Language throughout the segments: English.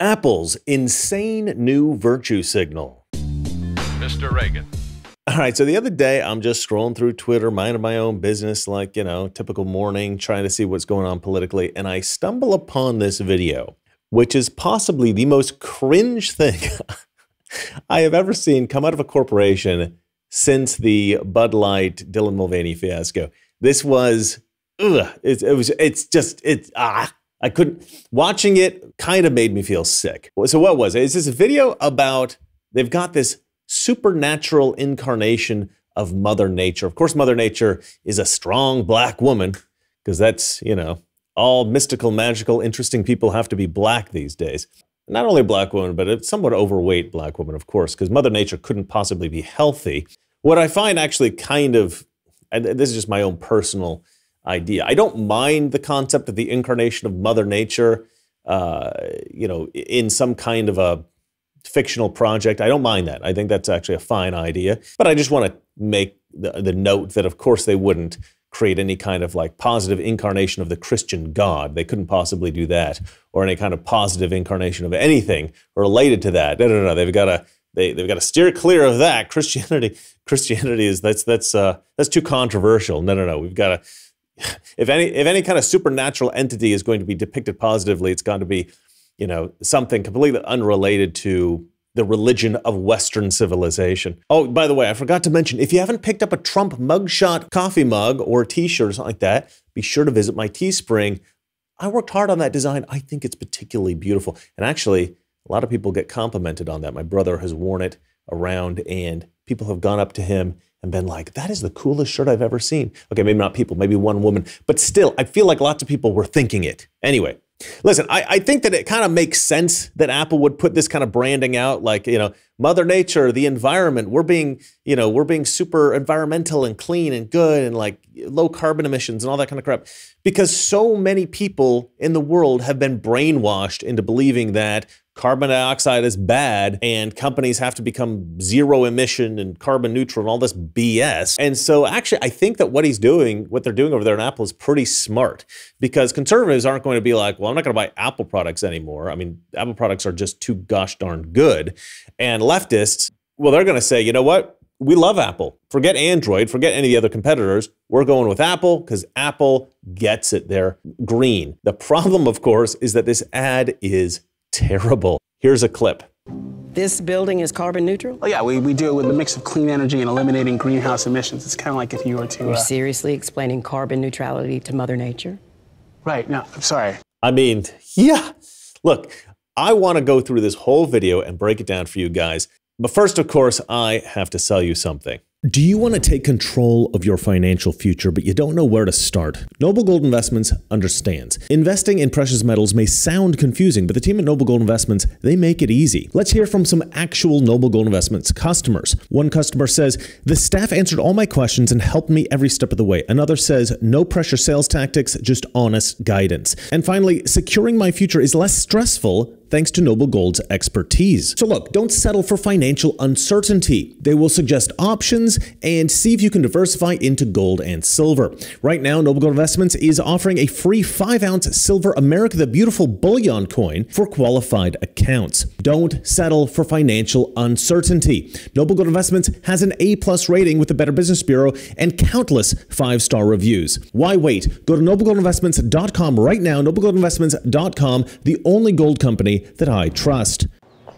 Apple's insane new virtue signal. Mr. Reagan. All right, so the other day, I'm just scrolling through Twitter, minding my own business, like, you know, typical morning, trying to see what's going on politically, and I stumble upon this video, which is possibly the most cringe thing I have ever seen come out of a corporation since the Bud Light Dylan Mulvaney fiasco. This was, I couldn't, watching it kind of made me feel sick. So what was it? It's this video about, they've got this supernatural incarnation of Mother Nature. Of course, Mother Nature is a strong black woman because that's, you know, all mystical, magical, interesting people have to be black these days. Not only a black woman, but a somewhat overweight black woman, of course, because Mother Nature couldn't possibly be healthy. What I find actually kind of, and this is just my own personal idea, I don't mind the concept of the incarnation of Mother Nature, you know, in some kind of a fictional project. I don't mind that. I think that's actually a fine idea. But I just want to make the note that, of course, they wouldn't create any kind of like positive incarnation of the Christian God. They couldn't possibly do that, or any kind of positive incarnation of anything related to that. No. They've got to steer clear of that. Christianity is that's too controversial. No. We've got to. If any kind of supernatural entity is going to be depicted positively, it's got to be, you know, something completely unrelated to the religion of Western civilization. Oh, by the way, I forgot to mention, if you haven't picked up a Trump mugshot coffee mug or t-shirt or something like that, be sure to visit my Teespring. I worked hard on that design. I think it's particularly beautiful. And actually, a lot of people get complimented on that. My brother has worn it around and people have gone up to him and been like, that is the coolest shirt I've ever seen. Okay, maybe not people, maybe one woman. But still, I feel like lots of people were thinking it. Anyway. Listen, I think that it kind of makes sense that Apple would put this kind of branding out, like, you know, Mother Nature, the environment, we're being super environmental and clean and good and like low carbon emissions and all that kind of crap, because so many people in the world have been brainwashed into believing that carbon dioxide is bad and companies have to become zero emission and carbon neutral and all this BS. And so actually, I think that what they're doing over there in Apple is pretty smart, because conservatives aren't going to be like, well, I'm not going to buy Apple products anymore. I mean, Apple products are just too gosh darn good. And leftists, well, they're going to say, you know what? We love Apple. Forget Android, forget any of the other competitors. We're going with Apple because Apple gets it. They're green. The problem, of course, is that this ad is terrible. Here's a clip. This building is carbon neutral? Oh, yeah, we do it with a mix of clean energy and eliminating greenhouse emissions. It's kind of like if you were to... You're seriously explaining carbon neutrality to Mother Nature? Right, no, I'm sorry. I mean, yeah. Look, I want to go through this whole video and break it down for you guys. But first, of course, I have to sell you something. Do you want to take control of your financial future, but you don't know where to start? Noble Gold Investments understands. Investing in precious metals may sound confusing, but the team at Noble Gold Investments, they make it easy. Let's hear from some actual Noble Gold Investments customers. One customer says, the staff answered all my questions and helped me every step of the way. Another says, no pressure sales tactics, just honest guidance. And finally, securing my future is less stressful thanks to Noble Gold's expertise. So look, don't settle for financial uncertainty. They will suggest options and see if you can diversify into gold and silver. Right now, Noble Gold Investments is offering a free 5-ounce silver America the Beautiful bullion coin for qualified accounts. Don't settle for financial uncertainty. Noble Gold Investments has an A+ rating with the Better Business Bureau and countless 5-star reviews. Why wait? Go to noblegoldinvestments.com right now, noblegoldinvestments.com, the only gold company that I trust. Okay.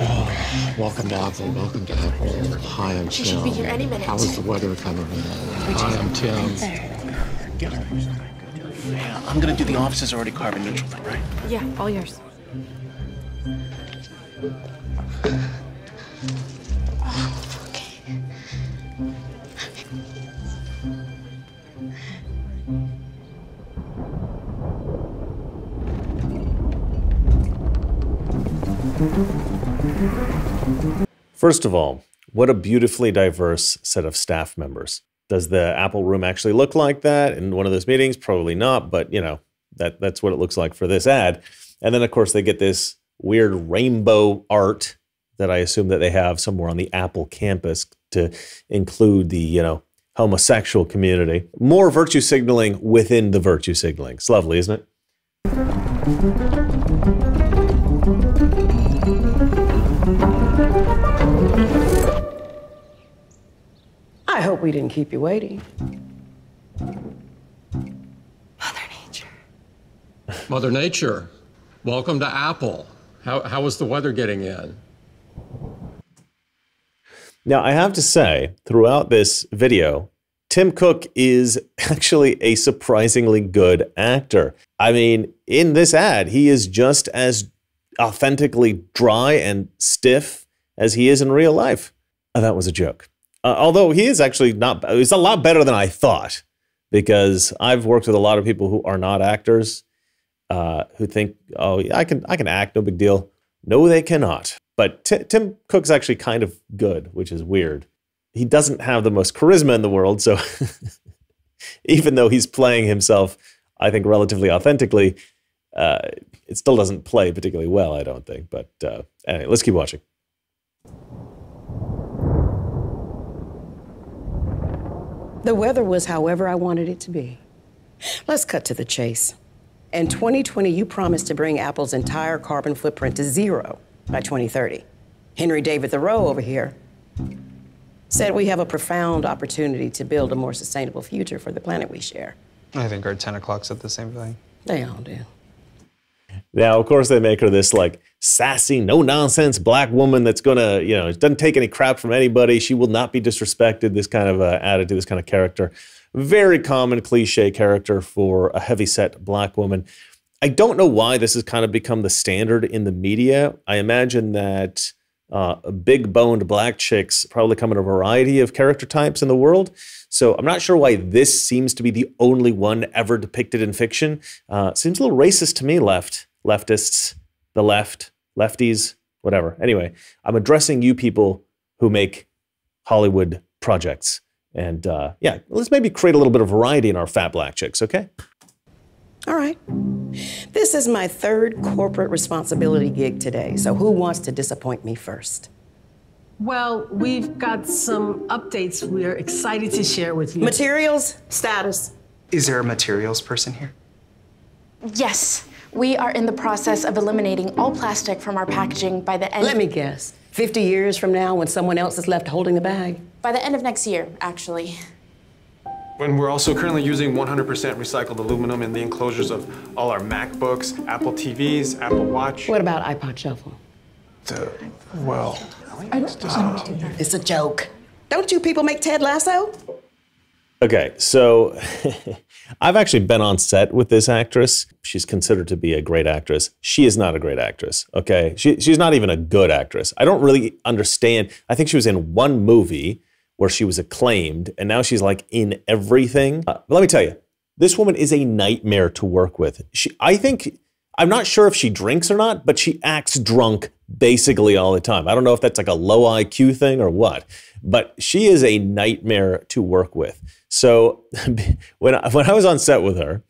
Oh, welcome to Apple. Welcome to Apple. Hi, I'm Tim. She should be here any minute. How is the weather coming in? Hi, I'm Tim. Yeah, I'm gonna do the offices already carbon neutral thing, right? Yeah, all yours. First of all, what a beautifully diverse set of staff members. Does the Apple room actually look like that in one of those meetings? Probably not, but you know, that's what it looks like for this ad. And then of course they get this weird rainbow art that I assume that they have somewhere on the Apple campus to include the, you know, homosexual community. More virtue signaling within the virtue signaling. It's lovely, isn't it? I hope we didn't keep you waiting. Mother Nature. Mother Nature, welcome to Apple. How is the weather getting in? Now, I have to say, throughout this video, Tim Cook is actually a surprisingly good actor. I mean, in this ad, he is just as authentically dry and stiff as he is in real life. Oh, that was a joke. Although he is actually not, it's a lot better than I thought, because I've worked with a lot of people who are not actors who think, oh, yeah, I can act, no big deal. No, they cannot. But Tim Cook's actually kind of good, which is weird. He doesn't have the most charisma in the world, so even though he's playing himself, I think, relatively authentically, it still doesn't play particularly well, I don't think. But anyway, let's keep watching. The weather was however I wanted it to be. Let's cut to the chase. In 2020, you promised to bring Apple's entire carbon footprint to zero by 2030. Henry David Thoreau over here said we have a profound opportunity to build a more sustainable future for the planet we share. I think our 10 o'clock said the same thing. They all do. Now, of course, they make her this like sassy, no-nonsense black woman that's gonna, you know, doesn't take any crap from anybody. She will not be disrespected. This kind of attitude, this kind of character. Very common cliche character for a heavyset black woman. I don't know why this has kind of become the standard in the media. I imagine that big-boned black chicks probably come in a variety of character types in the world. So I'm not sure why this seems to be the only one ever depicted in fiction. Seems a little racist to me, leftists, the left, lefties, whatever. Anyway, I'm addressing you people who make Hollywood projects. And yeah, let's maybe create a little bit of variety in our fat black chicks, okay? All right. This is my third corporate responsibility gig today, so who wants to disappoint me first? Well, we've got some updates we're excited to share with you. Materials status. Is there a materials person here? Yes. We are in the process of eliminating all plastic from our packaging by the end... Let me guess. 50 years from now, when someone else is left holding the bag? By the end of next year, actually. When we're also currently using 100% recycled aluminum in the enclosures of all our MacBooks, Apple TVs, Apple Watch. What about iPod Shuffle? Well... I don't do that. It's a joke. Don't you people make Ted Lasso? Okay, so I've actually been on set with this actress. She's considered to be a great actress. She is not a great actress, okay? She's not even a good actress. I don't really understand. I think she was in one movie where she was acclaimed, and now she's like in everything. But let me tell you, this woman is a nightmare to work with. I'm not sure if she drinks or not, but she acts drunk basically all the time. I don't know if that's like a low IQ thing or what, but she is a nightmare to work with. So when I was on set with her,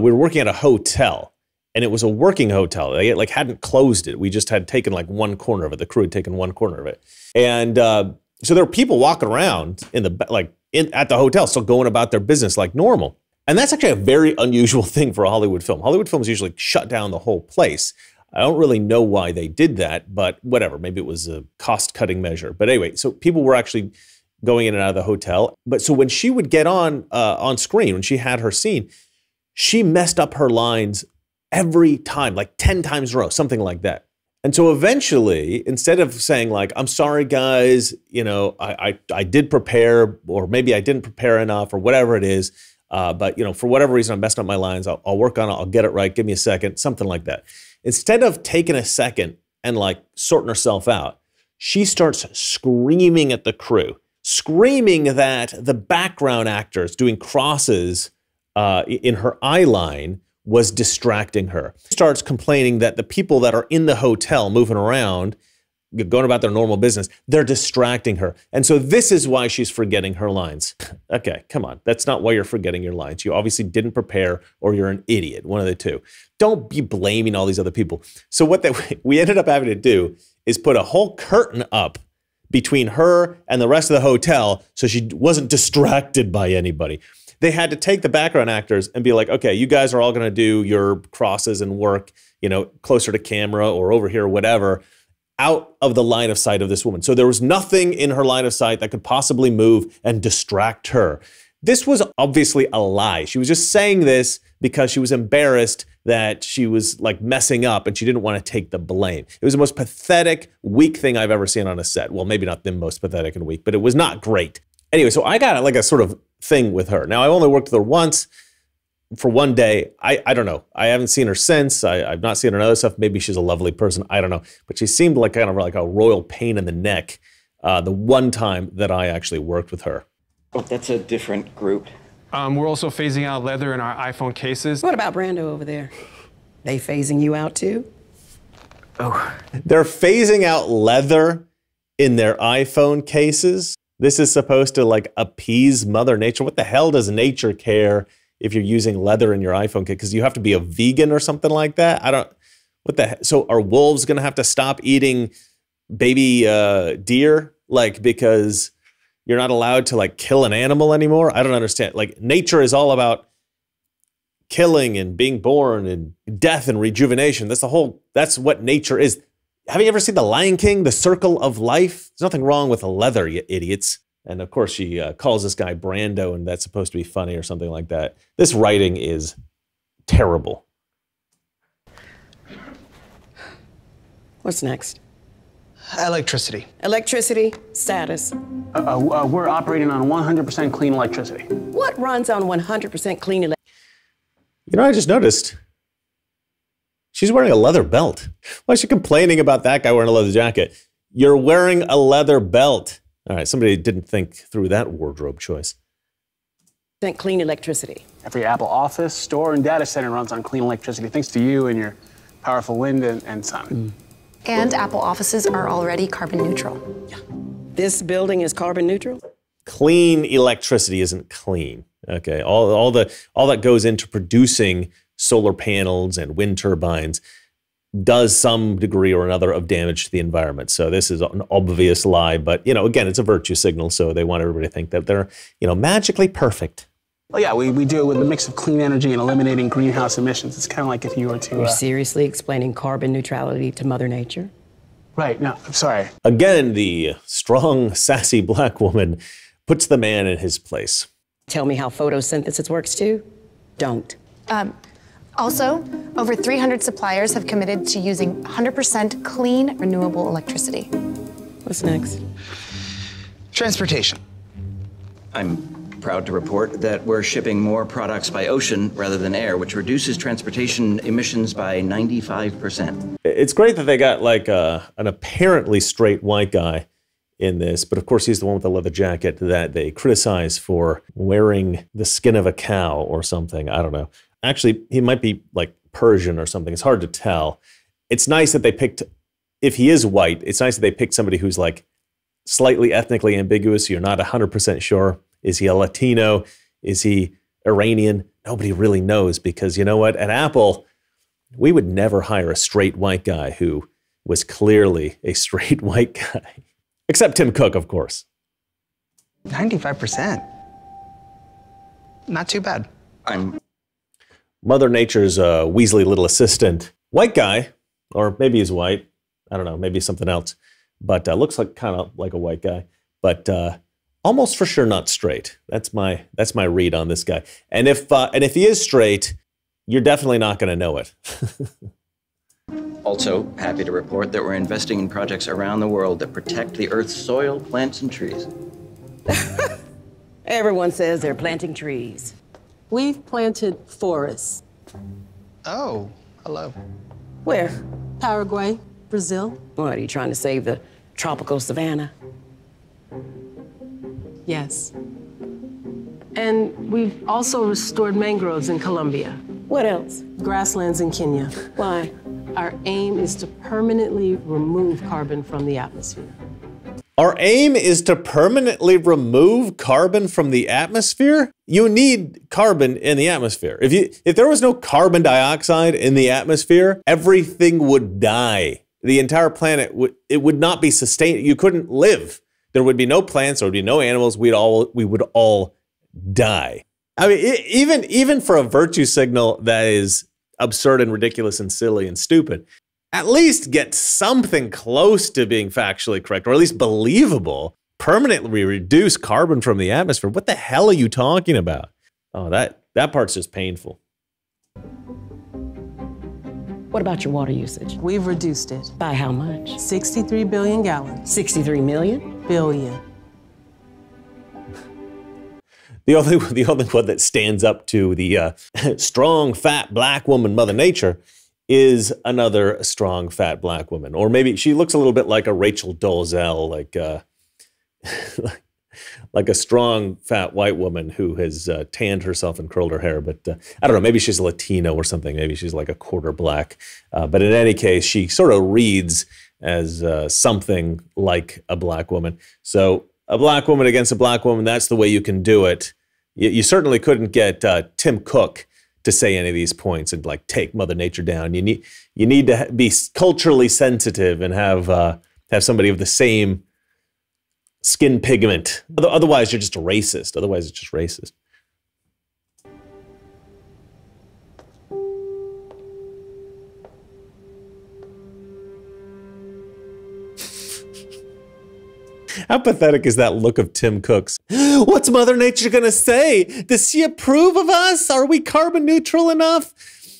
we were working at a hotel, and it was a working hotel. They like hadn't closed it. We just had taken like one corner of it. The crew had taken one corner of it. And so there were people walking around in the at the hotel, still going about their business like normal. And that's actually a very unusual thing for a Hollywood film. Hollywood films usually shut down the whole place. I don't really know why they did that, but whatever. Maybe it was a cost-cutting measure. But anyway, so people were actually going in and out of the hotel. But so when she would get on screen, when she had her scene, she messed up her lines every time, like 10 times in a row, something like that. And so eventually, instead of saying like, I'm sorry, guys, you know, I did prepare, or maybe I didn't prepare enough or whatever it is, but, you know, for whatever reason, I'm messing up my lines. I'll work on it. I'll get it right. Give me a second, something like that. Instead of taking a second and like sorting herself out, she starts screaming at the crew, screaming that the background actors doing crosses in her eye line was distracting her. She starts complaining that the people that are in the hotel moving around, going about their normal business, they're distracting her. And so this is why she's forgetting her lines. Okay, come on. That's not why you're forgetting your lines. You obviously didn't prepare, or you're an idiot, one of the two. Don't be blaming all these other people. So what we ended up having to do is put a whole curtain up between her and the rest of the hotel so she wasn't distracted by anybody. They had to take the background actors and be like, okay, you guys are all going to do your crosses and work, you know, closer to camera or over here or whatever, out of the line of sight of this woman. So there was nothing in her line of sight that could possibly move and distract her. This was obviously a lie. She was just saying this because she was embarrassed that she was like messing up and she didn't want to take the blame. It was the most pathetic, weak thing I've ever seen on a set. Well, maybe not the most pathetic and weak, but it was not great. Anyway, so I got like a sort of thing with her. Now, I only worked with her once for one day. I don't know. I haven't seen her since. I've not seen her in other stuff. Maybe she's a lovely person. I don't know. But she seemed like kind of like a royal pain in the neck the one time that I actually worked with her. Oh, that's a different group. We're also phasing out leather in our iPhone cases. What about Brando over there? They phasing you out too? Oh. They're phasing out leather in their iPhone cases? This is supposed to like appease Mother Nature? What the hell does nature care if you're using leather in your iPhone kit? Because you have to be a vegan or something like that? I don't, what the hell? So are wolves gonna have to stop eating baby deer? Like, because you're not allowed to like kill an animal anymore? I don't understand. Like, nature is all about killing and being born and death and rejuvenation. That's the whole, that's what nature is. Have you ever seen The Lion King, The Circle of Life? There's nothing wrong with the leather, you idiots. And of course, she calls this guy Brando, and that's supposed to be funny or something like that. This writing is terrible. What's next? Electricity. Electricity status. We're operating on 100% clean electricity. What runs on 100% clean electricity? You know, I just noticed she's wearing a leather belt. Why is she complaining about that guy wearing a leather jacket? You're wearing a leather belt. All right, somebody didn't think through that wardrobe choice. Clean electricity. Every Apple office, store, and data center runs on clean electricity, thanks to you and your powerful wind and sun. And Apple offices are already carbon neutral. Yeah. This building is carbon neutral? Clean electricity isn't clean. Okay, all that goes into producing solar panels and wind turbines does some degree or another of damage to the environment. So this is an obvious lie, but, you know, again, it's a virtue signal, so they want everybody to think that they're, you know, magically perfect. Well, yeah, we do it with a mix of clean energy and eliminating greenhouse emissions. It's kind of like if you were to... You're seriously explaining carbon neutrality to Mother Nature? Right, no, I'm sorry. Again, the strong, sassy black woman puts the man in his place. Tell me how photosynthesis works too? Don't. Also, over 300 suppliers have committed to using 100% clean, renewable electricity. What's next? Transportation. I'm proud to report that we're shipping more products by ocean rather than air, which reduces transportation emissions by 95%. It's great that they got like an apparently straight white guy in this, but of course he's the one with the leather jacket that they criticize for wearing the skin of a cow or something, I don't know. Actually, he might be like Persian or something. It's hard to tell. It's nice that they picked, if he is white, it's nice that they picked somebody who's like slightly ethnically ambiguous. So you're not 100% sure. Is he a Latino? Is he Iranian? Nobody really knows because you know what? At Apple, we would never hire a straight white guy who was clearly a straight white guy. Except Tim Cook, of course. 95%. Not too bad. I'm... Mother Nature's Weasley little assistant. White guy, or maybe he's white. I don't know, maybe something else. But looks like kind of like a white guy, but almost for sure not straight. That's my read on this guy. And if he is straight, you're definitely not going to know it. Also, happy to report that we're investing in projects around the world that protect the Earth's soil, plants, and trees. Everyone says they're planting trees. We've planted forests. Oh, hello. Where? Paraguay, Brazil. What, are you trying to save the tropical savanna? Yes. And we've also restored mangroves in Colombia. What else? Grasslands in Kenya. Why? Our aim is to permanently remove carbon from the atmosphere. Our aim is to permanently remove carbon from the atmosphere? You need carbon in the atmosphere. If there was no carbon dioxide in the atmosphere, everything would die. the entire planet, it would not be sustained. You couldn't live. There would be no plants. There would be no animals. We would all die. I mean, even for a virtue signal that is absurd and ridiculous and silly and stupid, at least get something close to being factually correct, or at least believable. Permanently reduce carbon from the atmosphere. What the hell are you talking about? Oh, that part's just painful. What about your water usage? We've reduced it. By how much? 63 billion gallons. 63 million? Billion. The only one that stands up to the strong, fat, black woman, Mother Nature, is another strong, fat, black woman. Or maybe she looks a little bit like a Rachel Dolezal, like a strong, fat, white woman who has tanned herself and curled her hair. But I don't know, maybe she's Latino or something. Maybe she's like a quarter black. But in any case, she sort of reads as something like a black woman. So a black woman against a black woman, that's the way you can do it. You certainly couldn't get Tim Cook to say any of these points and like take Mother Nature down. You need to be culturally sensitive and have somebody of the same skin pigment. Otherwise, you're just a racist. Otherwise, it's just racist. How pathetic is that look of Tim Cook's? What's Mother Nature gonna say? Does she approve of us? Are we carbon neutral enough?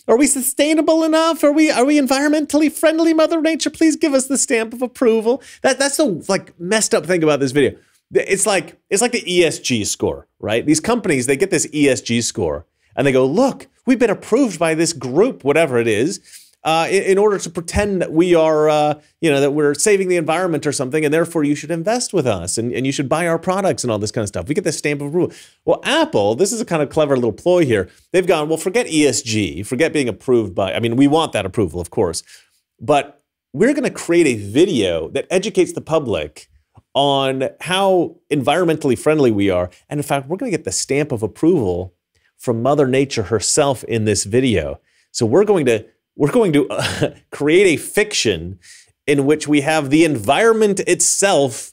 Are we sustainable enough? Are we environmentally friendly, Mother Nature? Please give us the stamp of approval. That's the like messed up thing about this video. It's like the ESG score, right? These companies, they get this ESG score and they go, look, we've been approved by this group, whatever it is, in order to pretend that we are, that we're saving the environment or something, and therefore you should invest with us and you should buy our products and all this kind of stuff. We get this stamp of approval. Well, Apple, this is a kind of clever little ploy here. They've gone, well, forget ESG, forget being approved by, I mean, we want that approval, of course, but we're going to create a video that educates the public on how environmentally friendly we are. And in fact, we're going to get the stamp of approval from Mother Nature herself in this video. So we're going to create a fiction in which we have the environment itself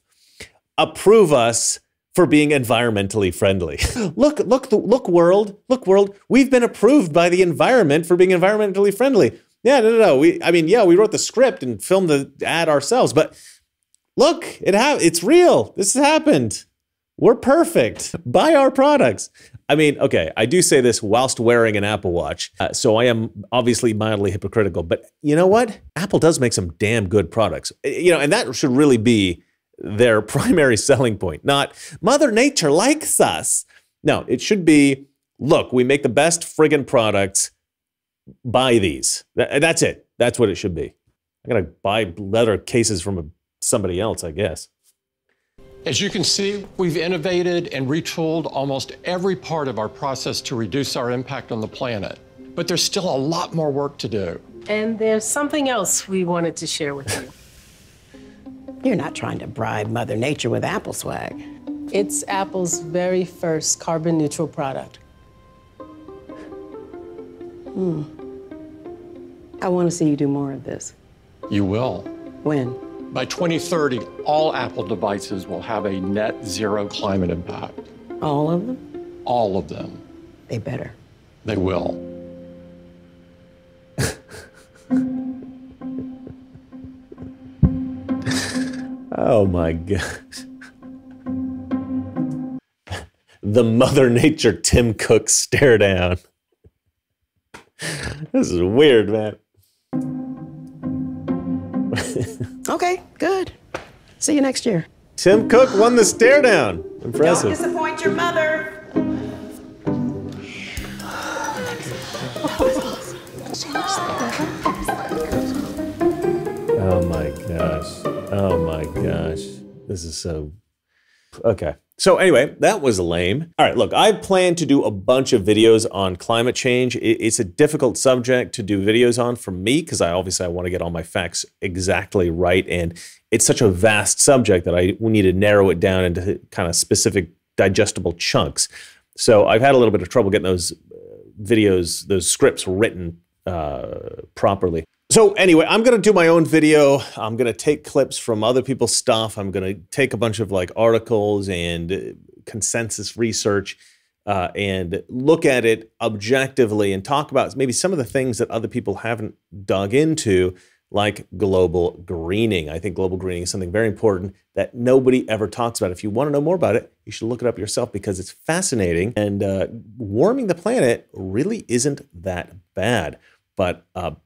approve us for being environmentally friendly. Look, world, we've been approved by the environment for being environmentally friendly. Yeah, no. We wrote the script and filmed the ad ourselves, but look, it's real. This has happened. We're perfect. Buy our products. I mean, okay, I do say this whilst wearing an Apple Watch, so I am obviously mildly hypocritical, but you know what? Apple does make some damn good products, and that should really be their primary selling point, not Mother Nature likes us. No, it should be, look, we make the best friggin' products, buy these. That's it. That's what it should be. I'm gonna buy leather cases from somebody else, I guess. As you can see, we've innovated and retooled almost every part of our process to reduce our impact on the planet. But there's still a lot more work to do. And there's something else we wanted to share with you. You're not trying to bribe Mother Nature with Apple swag. It's Apple's very first carbon neutral product. I want to see you do more of this. You will. When? By 2030, all Apple devices will have a net zero climate impact. All of them? All of them. They better. They will. Oh my God. The Mother Nature Tim Cook stare down. This is weird, man. Okay, good. See you next year. Tim Cook won the stare down. Impressive. Don't disappoint your mother. Oh my gosh. Oh my gosh. This is so... Okay. So anyway, that was lame. All right, look, I plan to do a bunch of videos on climate change. It's a difficult subject to do videos on for me because I want to get all my facts exactly right. And it's such a vast subject that we need to narrow it down into kind of specific digestible chunks. So I've had a little bit of trouble getting those videos, those scripts written properly. So anyway, I'm going to do my own video. I'm going to take clips from other people's stuff. I'm going to take a bunch of like articles and consensus research and look at it objectively and talk about maybe some of the things that other people haven't dug into, like global greening. I think global greening is something very important that nobody ever talks about. If you want to know more about it, you should look it up yourself because it's fascinating. And warming the planet really isn't that bad. But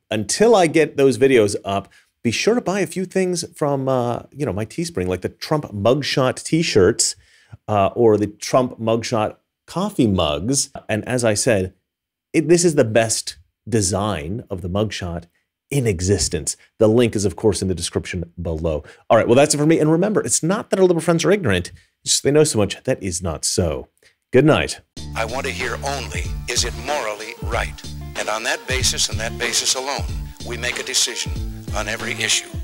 until I get those videos up, be sure to buy a few things from, you know, my Teespring, like the Trump mugshot t-shirts or the Trump mugshot coffee mugs. And as I said, this is the best design of the mugshot in existence. The link is, of course, in the description below. All right, well, that's it for me. And remember, it's not that our liberal friends are ignorant. It's just they know so much. That is not so. Good night. I want to hear only, is it morally right? And on that basis and that basis alone, we make a decision on every issue.